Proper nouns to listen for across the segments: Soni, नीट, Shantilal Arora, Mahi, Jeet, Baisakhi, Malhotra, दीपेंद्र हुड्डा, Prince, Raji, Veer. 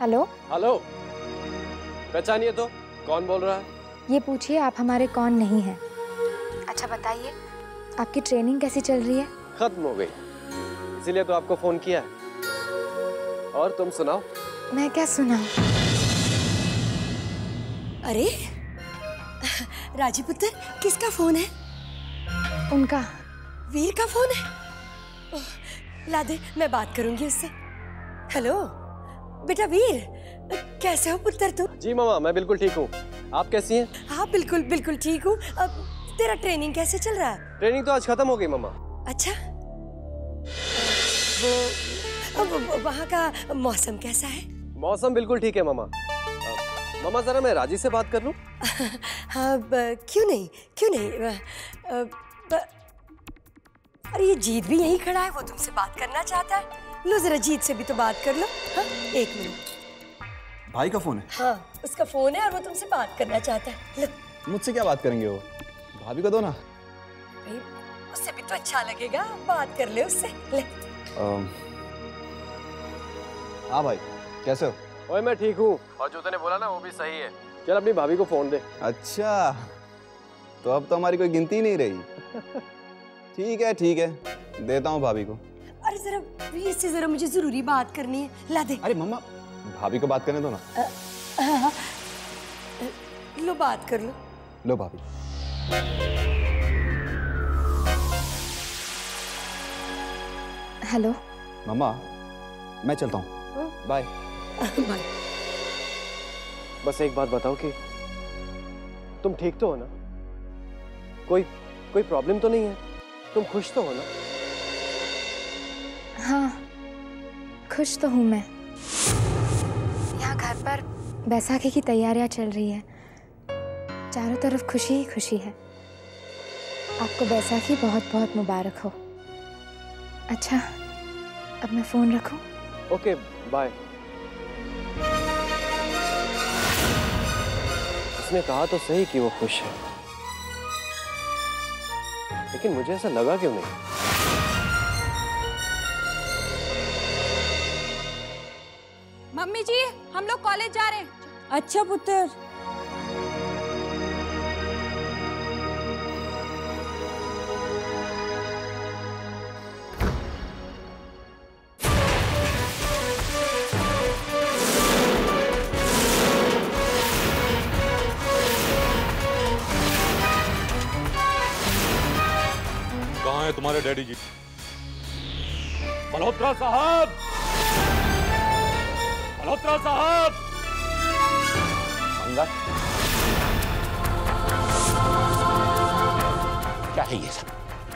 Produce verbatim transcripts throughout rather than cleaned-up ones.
Hello hello, पहचानिए तो, कौन बोल रहा है? ये पूछिए, आप हमारे कौन नहीं हैं। अच्छा बताइए, आपकी ट्रेनिंग कैसी चल रही है? खत्म हो गई, इसीलिए तो आपको फोन किया है। और तुम सुनाओ। मैं क्या सुनाऊं? अरे राजी पुत्र, किसका फोन है? उनका, वीर का फोन है। ओ, ला दे, मैं बात करूंगी उससे। हेलो बेटा वीर, कैसे हो पुत्र तुम? जी मामा, मैं बिल्कुल ठीक हूँ, आप कैसी हैं? हाँ बिल्कुल बिल्कुल ठीक हूँ। अब तेरा ट्रेनिंग कैसे चल रहा है? ट्रेनिंग तो आज खत्म हो गई मामा। अच्छा, वो वहाँ का मौसम कैसा है? मौसम बिल्कुल ठीक है मामा। मामा जरा मैं राजी से बात कर लूं? हाँ, क्यों नहीं क्यों नहीं। आ, आ, ब, अरे ये जीत भी यहीं खड़ा है, वो तुमसे बात करना चाहता है। लो जरा जीत से भी तो बात कर लो। हाँ एक मिनट, भाई का फोन है। हाँ उसका फोन है और वो तुमसे बात करना चाहता है। लो, मुझसे क्या बात करेंगे वो, भाभी को दो ना। उससे भी तो अच्छा लगेगा, बात कर ले उससे। ले हाँ भाई, कैसे हो? ओए मैं ठीक हूँ, और जो तूने बोला ना वो भी सही है। चल अपनी भाभी को फोन दे। अच्छा, तो अब तो हमारी कोई गिनती नहीं रही। ठीक है ठीक है, देता हूँ भाभी को। अरे जरा प्लीज से, जरा मुझे जरूरी बात करनी है, ला दे। अरे मम्मा, भाभी को बात करने दो ना। आ, आ, लो बात कर लो। लो भाभी। हेलो मम्मा, मैं चलता हूँ, बाय। बस एक बात बताओ कि तुम ठीक तो हो ना? कोई कोई प्रॉब्लम तो नहीं है? तुम खुश तो हो ना? हाँ खुश तो हूँ मैं। यहाँ घर पर बैसाखी की तैयारियाँ चल रही है, चारों तरफ खुशी ही खुशी है। आपको बैसाखी बहुत बहुत मुबारक हो। अच्छा अब मैं फ़ोन रखूँ? Okay bye. उसने कहा तो सही कि वो खुश है, लेकिन मुझे ऐसा लगा क्यों नहीं? मम्मी जी, हम लोग कॉलेज जा रहे हैं। अच्छा पुत्र। तुम्हारे डैडी जी? मल्होत्रा साहब, मल्होत्रा साहब। अंदर क्या है ये सब?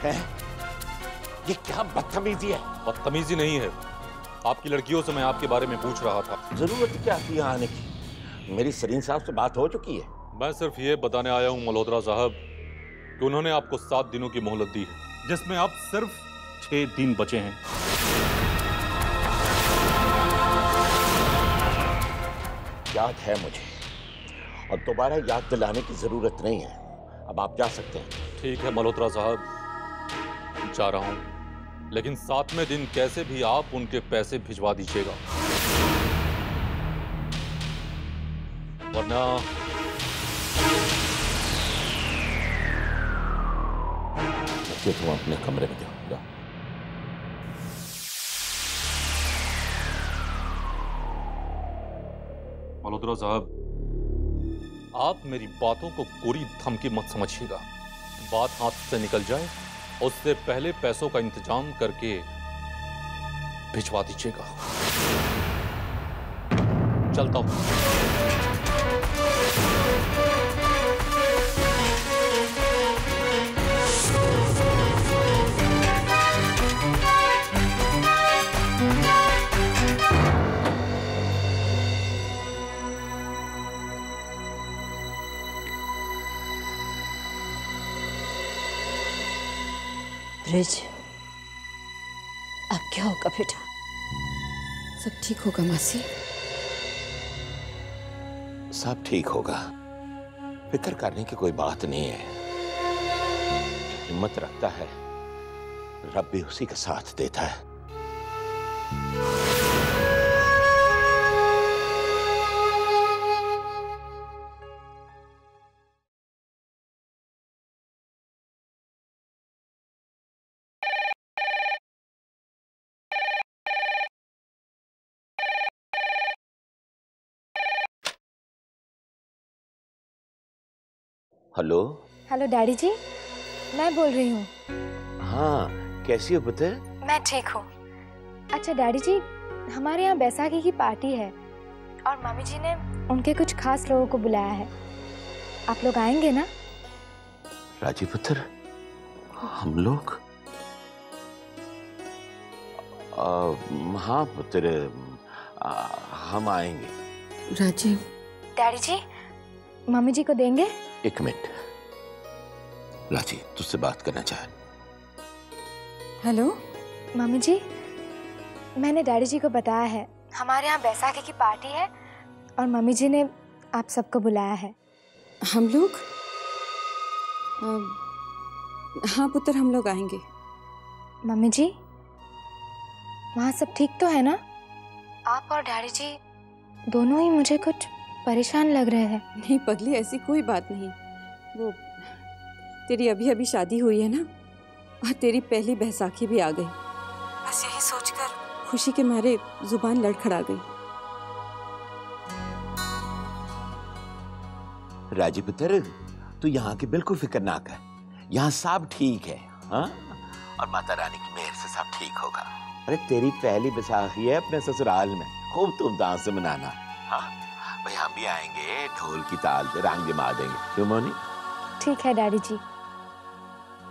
है ये क्या बदतमीजी है? बदतमीजी नहीं है, आपकी लड़कियों से मैं आपके बारे में पूछ रहा था। जरूरत क्या थी यहाँ आने की? मेरी सरीन साहब से बात हो चुकी है। मैं सिर्फ ये बताने आया हूँ मल्होत्रा साहब कि उन्होंने आपको सात दिनों की मोहलत दी है, जिसमें आप सिर्फ छह दिन बचे हैं। याद है मुझे, और दोबारा याद दिलाने की जरूरत नहीं है। अब आप जा सकते हैं। ठीक है मल्होत्रा साहब, जा रहा हूं, लेकिन सातवें दिन कैसे भी आप उनके पैसे भिजवा दीजिएगा, वरना तुम अपने कमरे में जाओ। मल्होत्रा साहब, आप मेरी बातों को कोरी धमकी मत समझिएगा। बात हाथ से निकल जाए उससे पहले पैसों का इंतजाम करके भिजवा दीजिएगा। चलता हूं। ब्रिज, अब क्या होगा बेटा? सब ठीक होगा मासी? सब ठीक होगा, फिक्र करने की कोई बात नहीं है। हिम्मत रखता है रब भी उसी का साथ देता है। हेलो हेलो डैडी जी, मैं बोल रही हूँ। हाँ, कैसी हो पुत्र? मैं ठीक हूँ। अच्छा डैडी जी, हमारे यहाँ बैसाखी की पार्टी है और मम्मी जी ने उनके कुछ खास लोगों को बुलाया है, आप लोग आएंगे ना? राजी पुत्र, हम लोग? हाँ पुत्र, हम आएंगे। राजी। डैडी जी, मम्मी जी को देंगे? एक मिनट, राजी तुझसे बात करना चाहे। हेलो मम्मी जी, मैंने डैडी जी को बताया है हमारे यहाँ बैसाखी की पार्टी है और मम्मी जी ने आप सबको बुलाया है। हम लोग? हाँ पुत्र, हम लोग आएंगे। मम्मी जी, वहाँ सब ठीक तो है ना? आप और डैडी जी दोनों ही मुझे कुछ परेशान लग रहे हैं। नहीं पगली, ऐसी कोई बात नहीं। वो तेरी अभी अभी शादी हुई है ना, और तेरी पहली बैसाखी भी आ गई। बस यही सोचकर खुशी के मारे जुबान लड़खड़ा गई। राजी पुत्र, तू यहाँ की बिल्कुल फिक्र ना कर, यहाँ सब ठीक है। हाँ, और माता रानी की मेहर से सब ठीक होगा। अरे तेरी पहली बैसाखी है अपने ससुराल में, खूब धूमधाम से मनाना। हाँ भाई, हम भी आएंगे, ढोल की ताल पे रंग जमा देंगे। क्यों मोनी? ठीक है डैडी जी,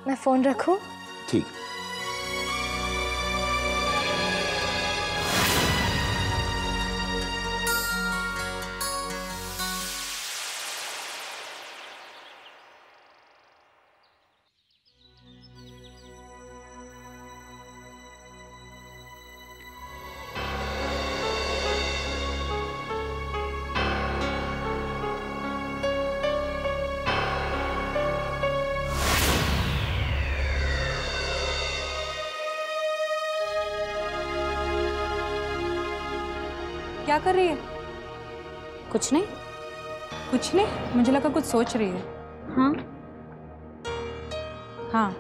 मैं फोन रखूं? ठीक। क्या कर रही है? कुछ नहीं। कुछ नहीं? मुझे लगा कुछ सोच रही है। हाँ हाँ,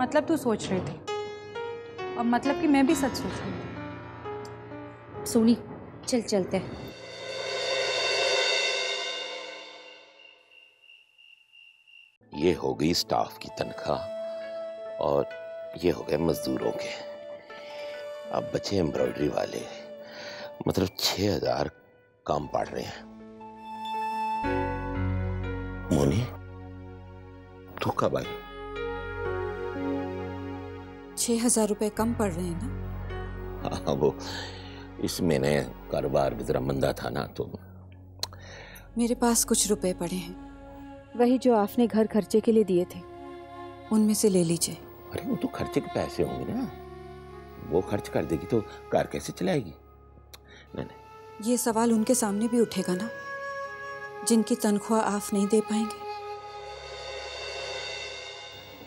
मतलब तू सोच रही थी, और मतलब कि मैं भी सच सोच रही हूँ। सोनी चल, चलते हैं। ये हो गई स्टाफ की तनख्वाह और ये हो गए मजदूरों के। अब बचे एम्ब्रॉयडरी वाले, मतलब छह हजार काम पड़ रहे हैं। मोनी, तू कब आई? छह हजार रुपए कम पड़ रहे हैं ना? हाँ, वो इस महीने कारोबार भी जरा मंदा था ना, तो मेरे पास कुछ रुपए पड़े हैं, वही जो आपने घर खर्चे के लिए दिए थे, उनमें से ले लीजिए। अरे वो तो खर्चे के पैसे होंगे ना, वो खर्च कर देगी तो कार कैसे चलाएगी? नहीं, नहीं। ये सवाल उनके सामने भी उठेगा ना, जिनकी तनख्वाह आप नहीं दे पाएंगे।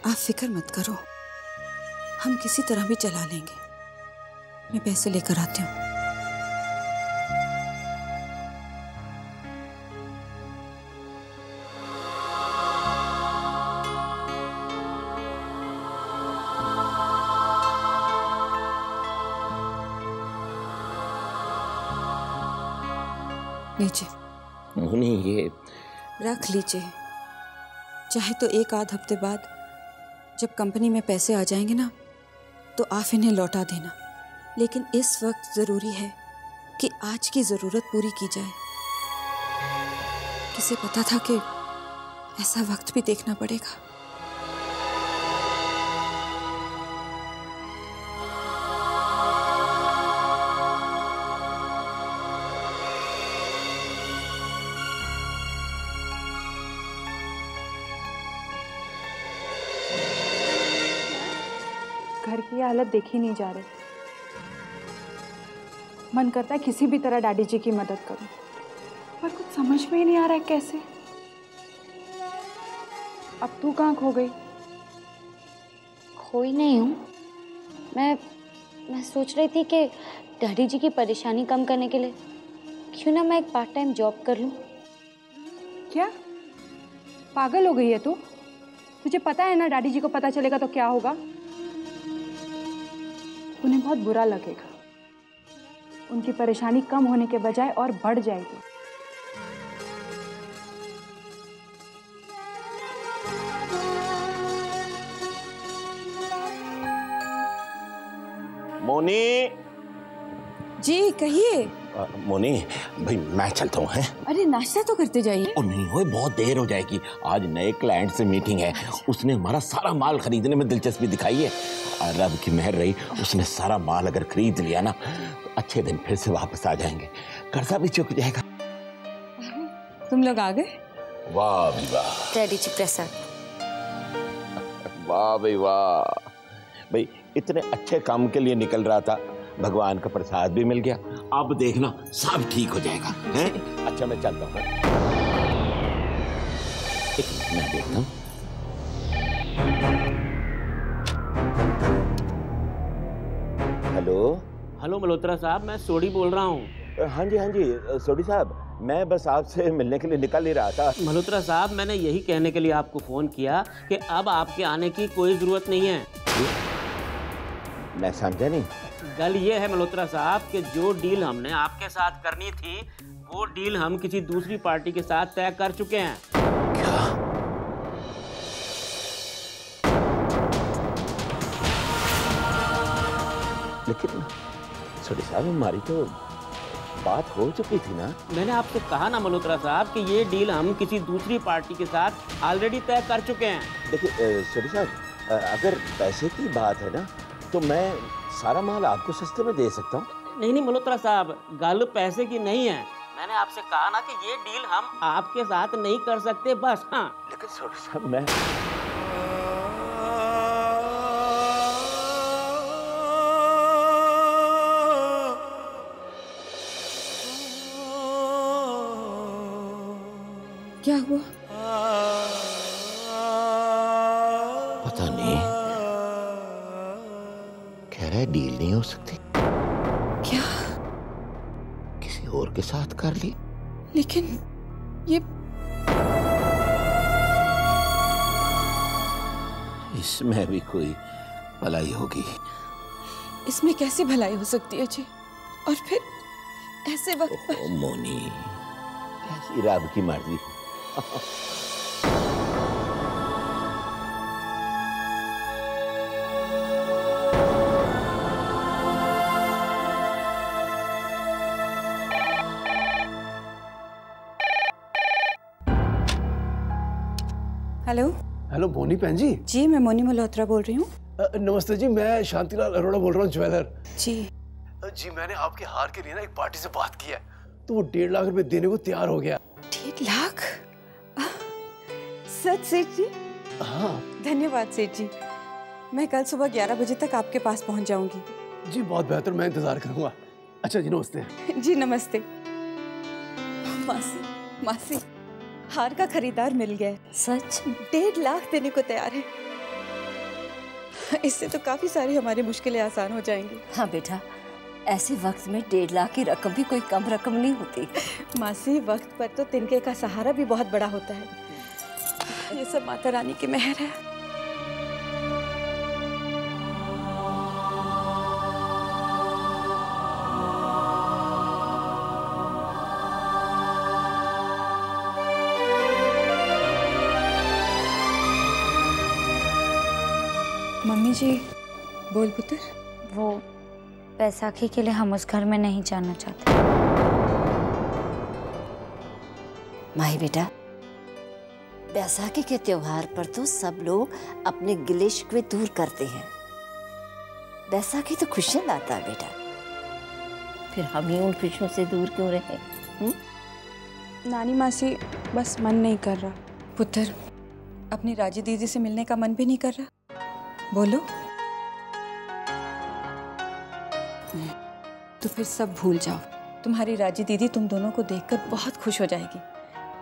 आप फिक्र मत करो, हम किसी तरह भी चला लेंगे। मैं पैसे लेकर आती हूँ। नहीं, ये रख लीजिए, चाहे तो एक आध हफ्ते बाद जब कंपनी में पैसे आ जाएंगे ना, तो आप इन्हें लौटा देना। लेकिन इस वक्त ज़रूरी है कि आज की ज़रूरत पूरी की जाए। किसे पता था कि ऐसा वक्त भी देखना पड़ेगा। घर की हालत देखी नहीं जा रही। मन करता है किसी भी तरह डैडी जी की मदद करूं, पर कुछ समझ में ही नहीं आ रहा है कैसे। अब तू कहाँ खो गई? खोई नहीं हूँ मैं। मैं सोच रही थी कि डैडी जी की परेशानी कम करने के लिए क्यों ना मैं एक पार्ट टाइम जॉब कर लूँ। क्या पागल हो गई है तू? तुझे पता है ना डैडी जी को पता चलेगा तो क्या होगा? उन्हें बहुत बुरा लगेगा, उनकी परेशानी कम होने के बजाय और बढ़ जाएगी। मोनी जी कहिए। मोनी भाई मैं चलता हूँ। हैं अरे नाश्ता तो करते जाइए। ओ नहीं हो, बहुत देर हो जाएगी। आज नए क्लाइंट से मीटिंग है, उसने हमारा सारा माल खरीदने में दिलचस्पी दिखाई है। रब की मेहर रही, उसने सारा माल अगर खरीद लिया ना तो अच्छे दिन फिर से वापस आ जाएंगे, कर्जा भी चुक जाएगा। तुम लोग आ गए, वाह भाई वाह। रेडी चिप्रेसर, वाह भाई वाह। भाई इतने अच्छे काम के लिए निकल रहा था, भगवान का प्रसाद भी मिल गया। अब देखना सब ठीक हो जाएगा। हैं अच्छा मैं चलता हूँ, एक मिनट मैं देखता हूँ। हेलो हेलो मल्होत्रा साहब, मैं सोडी बोल रहा हूँ। हाँ जी हाँ जी सोडी साहब, मैं बस आपसे मिलने के लिए निकल ही रहा था। मल्होत्रा साहब मैंने यही कहने के लिए आपको फ़ोन किया कि अब आपके आने की कोई ज़रूरत नहीं है। मैं समझा नहीं। गल ये है मल्होत्रा साहब कि जो डील हमने आपके साथ करनी थी वो डील हम किसी दूसरी पार्टी के साथ तय कर चुके हैं। क्या? लेकिन सोडी साहब हमारी तो बात हो चुकी थी ना। मैंने आपसे कहा ना मल्होत्रा साहब कि ये डील हम किसी दूसरी पार्टी के साथ ऑलरेडी तय कर चुके हैं। देखिए सोडी साहब, अगर पैसे की बात है ना तो मैं सारा माल आपको सस्ते में दे सकता हूँ। नहीं नहीं मल्होत्रा साहब, गल पैसे की नहीं है। मैंने आपसे कहा ना कि ये डील हम आपके साथ नहीं कर सकते बस। हाँ लेकिन सोडी साहब मैं क्या हुआ पता नहीं, कह रहा है डील नहीं हो सकती। क्या किसी और के साथ कर ली? लेकिन ये इसमें भी कोई भलाई होगी। इसमें कैसे भलाई हो सकती है जी? और फिर ऐसे वक्त पर मोनी, ऐसी रब की मर्जी। हेलो हेलो मोनी बहन जी। जी मैं मोनी मल्होत्रा बोल रही हूँ। नमस्ते जी, मैं शांतिलाल अरोड़ा बोल रहा हूँ, ज्वेलर। जी जी मैंने आपके हार के लिए ना एक पार्टी से बात की है तो वो डेढ़ लाख रुपए देने को तैयार हो गया। डेढ़ लाख? सच सेठ जी? हाँ। धन्यवाद सेठ जी, मैं कल सुबह ग्यारह बजे तक आपके पास पहुंच जाऊंगी। जी बहुत बेहतर, मैं इंतजार करूंगा। अच्छा जी नमस्ते। जी नमस्ते। मासी मासी, हार का खरीदार मिल गया है। सच? डेढ़ लाख देने को तैयार है। इससे तो काफी सारी हमारी मुश्किलें आसान हो जाएंगी। हाँ बेटा, ऐसे वक्त में डेढ़ लाख की रकम भी कोई कम रकम नहीं होती। मासी वक्त पर तो तिनके का सहारा भी बहुत बड़ा होता है। ये सब माता रानी की मेहर है। मम्मी जी बोल पुत्र। वो बैसाखी के लिए हम उस घर में नहीं जाना चाहते। माही बेटा, बैसाखी के त्योहार पर तो सब लोग अपने गिले शिकवे दूर करते हैं। बैसाखी तो खुशियां लाता है बेटा, फिर हम ही उन खुशियों से दूर क्यों रहे? हुँ? नानी मासी बस मन नहीं कर रहा। पुत्र अपनी राजी दीदी से मिलने का मन भी नहीं कर रहा। बोलो तो फिर सब भूल जाओ। तुम्हारी राजी दीदी तुम दोनों को देखकर बहुत खुश हो जाएगी।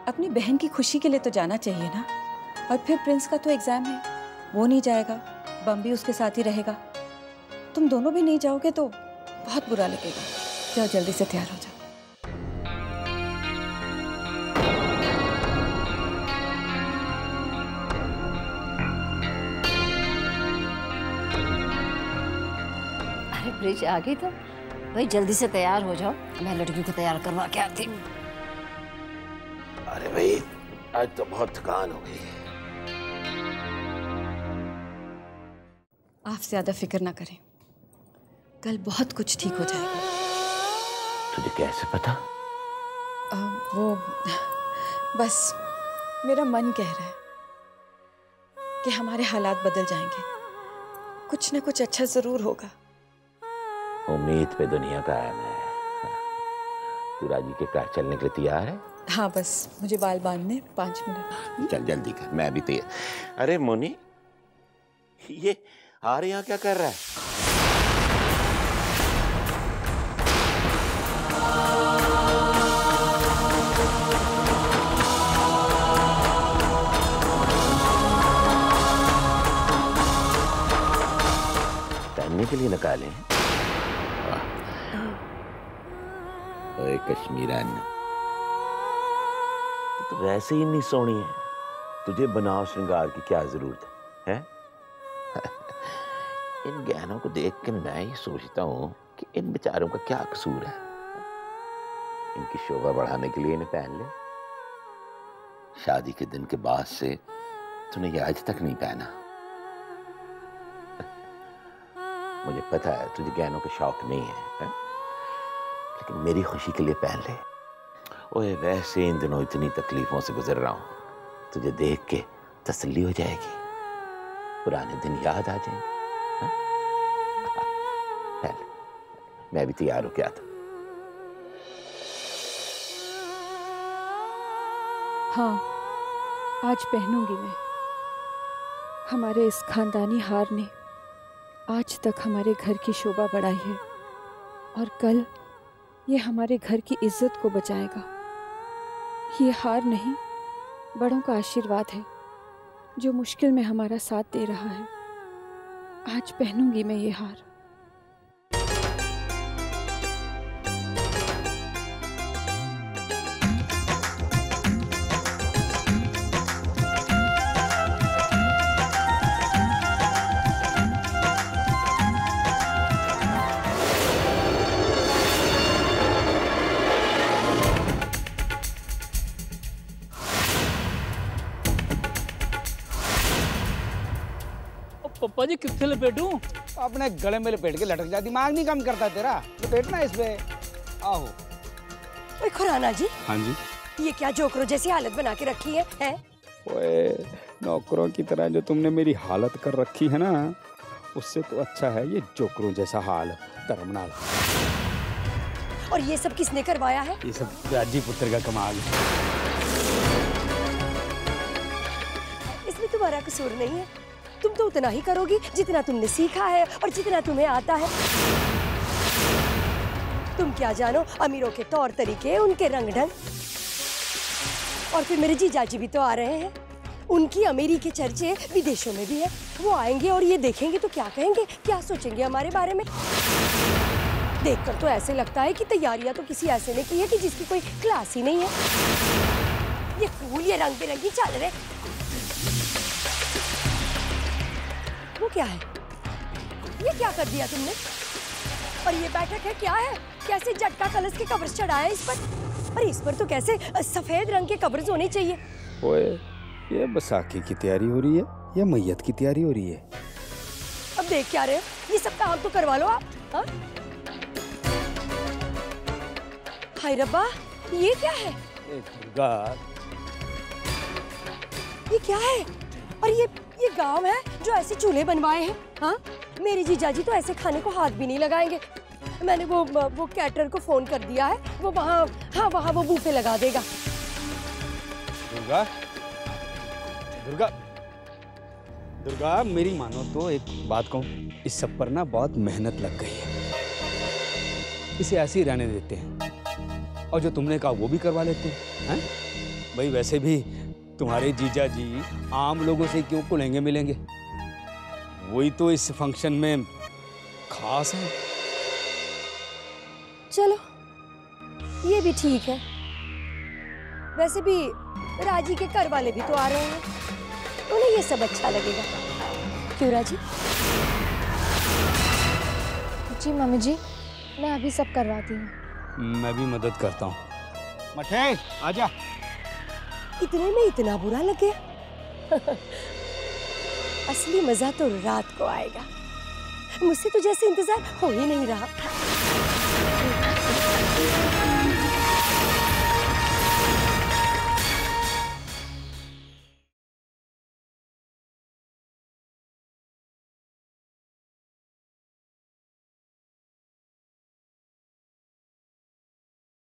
अपनी बहन की खुशी के लिए तो जाना चाहिए ना। और फिर प्रिंस का तो एग्जाम है, वो नहीं जाएगा, बम भी उसके साथ ही रहेगा। तुम दोनों भी नहीं जाओगे तो बहुत बुरा लगेगा। जाओ जल्दी से तैयार हो जाओ। अरे ब्रिज आ गई तो भाई जल्दी से तैयार हो जाओ, मैं लड़कियों को तैयार करवा के आती हूँ। अरे भाई आज तो बहुत थकान हो गई है। आप ज्यादा फिक्र ना करें, कल बहुत कुछ ठीक हो जाएगा। तुझे कैसे पता? आ, वो बस मेरा मन कह रहा है कि हमारे हालात बदल जाएंगे, कुछ ना कुछ अच्छा जरूर होगा। उम्मीद पे दुनिया कायम है। तू राजी के कार चलने के लिए तैयार है? हाँ, बस मुझे बाल बांधने पाँच मिनट। चल जल्दी कर, मैं अभी तैयार। अरे मोनी, ये आर यहाँ क्या कर रहा है? तैरने के लिए निकाले हैं। अरे कश्मीरान, तो वैसे ही नहीं सोनी है, तुझे बनाव श्रृंगार की क्या जरूरत है? इन गहनों को देख के मैं ही सोचता हूँ कि इन बेचारों का क्या कसूर है। इनकी शोभा बढ़ाने के लिए इन्हें पहन ले। शादी के दिन के बाद से तूने ये आज तक नहीं पहना। मुझे पता है तुझे गहनों का शौक नहीं है, है? लेकिन मेरी खुशी के लिए पहन ले। ओए, वैसे इन दिनों इतनी तकलीफों से गुजर रहा हूँ, तुझे देख के तसल्ली हो जाएगी, पुराने दिन याद आ जाएंगे। मैं भी तैयार हो गया था। हाँ, आज पहनूंगी मैं। हमारे इस खानदानी हार ने आज तक हमारे घर की शोभा बढ़ाई है और कल ये हमारे घर की इज्जत को बचाएगा। ये हार नहीं, बड़ों का आशीर्वाद है जो मुश्किल में हमारा साथ दे रहा है। आज पहनूंगी मैं ये हार। जी किससे लपेटूं? अपने गले में लपेट के लटक जा, दिमाग नहीं काम करता तेरा। लपेटना इस पे। आओ। ओए खुराना जी। हाँ जी। ये क्या जोकरों जैसी हालत बना के रखी है, है? ओए नौकरों की तरह जो तुमने मेरी हालत कर रखी है ना, उससे तो अच्छा है ये जोकरों जैसा हाल, दरमनाल। और ये सब किसने करवाया है? ये सब राजी पुत्र का कमाल। इसमें तुम्हारा कसूर नहीं है। तुम तो उतना ही करोगी जितना तुमने सीखा है और जितना तुम्हें आता है। तुम क्या जानो अमीरों के तौर तरीके, उनके रंग ढंग। और फिर मेरे जीजा जी भी तो आ रहे हैं, उनकी अमीरी के चर्चे विदेशों में भी है। वो आएंगे और ये देखेंगे तो क्या कहेंगे, क्या सोचेंगे हमारे बारे में? देखकर तो ऐसे लगता है कि तैयारियां तो किसी ऐसे ने की है कि जिसकी कोई क्लास ही नहीं है। ये फूल, ये रंग बिरंगी चादरें, वो क्या है? ये क्या कर दिया तुमने? और ये बैठक है क्या है? कैसे जटका कलश के कब्र चढ़ाया इस पर? और इस पर तो कैसे सफेद रंग के कब्र होने चाहिए? ओए, ये बैसाखी की तैयारी हो रही है या मैयत की तैयारी हो रही है? अब देख क्या रहे हो? ये सब काम तो करवा लो आप। हा? हाय रब्बा, ये क्या है? ए दुर्गा, ये क्या है? और ये ये गांव है जो ऐसे चूल्हे बनवाए हैं। हाँ, मेरे जीजा जी तो ऐसे खाने को हाथ भी नहीं लगाएंगे। मैंने वो वो कैटर को फोन कर दिया है, वो वहाँ, हाँ वहाँ वो बूफे लगा देगा। दुर्गा, दुर्गा, दुर्गा मेरी मानो तो एक बात कहूँ, इस सब पर ना बहुत मेहनत लग गई है। इसे ऐसे ही रहने देते हैं और जो तुमने कहा वो भी करवा लेते हैं। है? भाई वैसे भी तुम्हारे जीजा जी आम लोगों से क्यों खुलेंगे मिलेंगे, वही तो इस फंक्शन में खास है। चलो ये भी ठीक है। वैसे भी राजी के घर वाले भी तो आ रहे हैं, उन्हें ये सब अच्छा लगेगा। क्यों राजी जी? मम्मी जी मैं अभी सब करवाती हूँ। मैं भी मदद करता हूँ। मठे आजा। इतने में इतना बुरा लगे? असली मजा तो रात को आएगा मुझसे तो जैसे इंतजार हो ही नहीं रहा।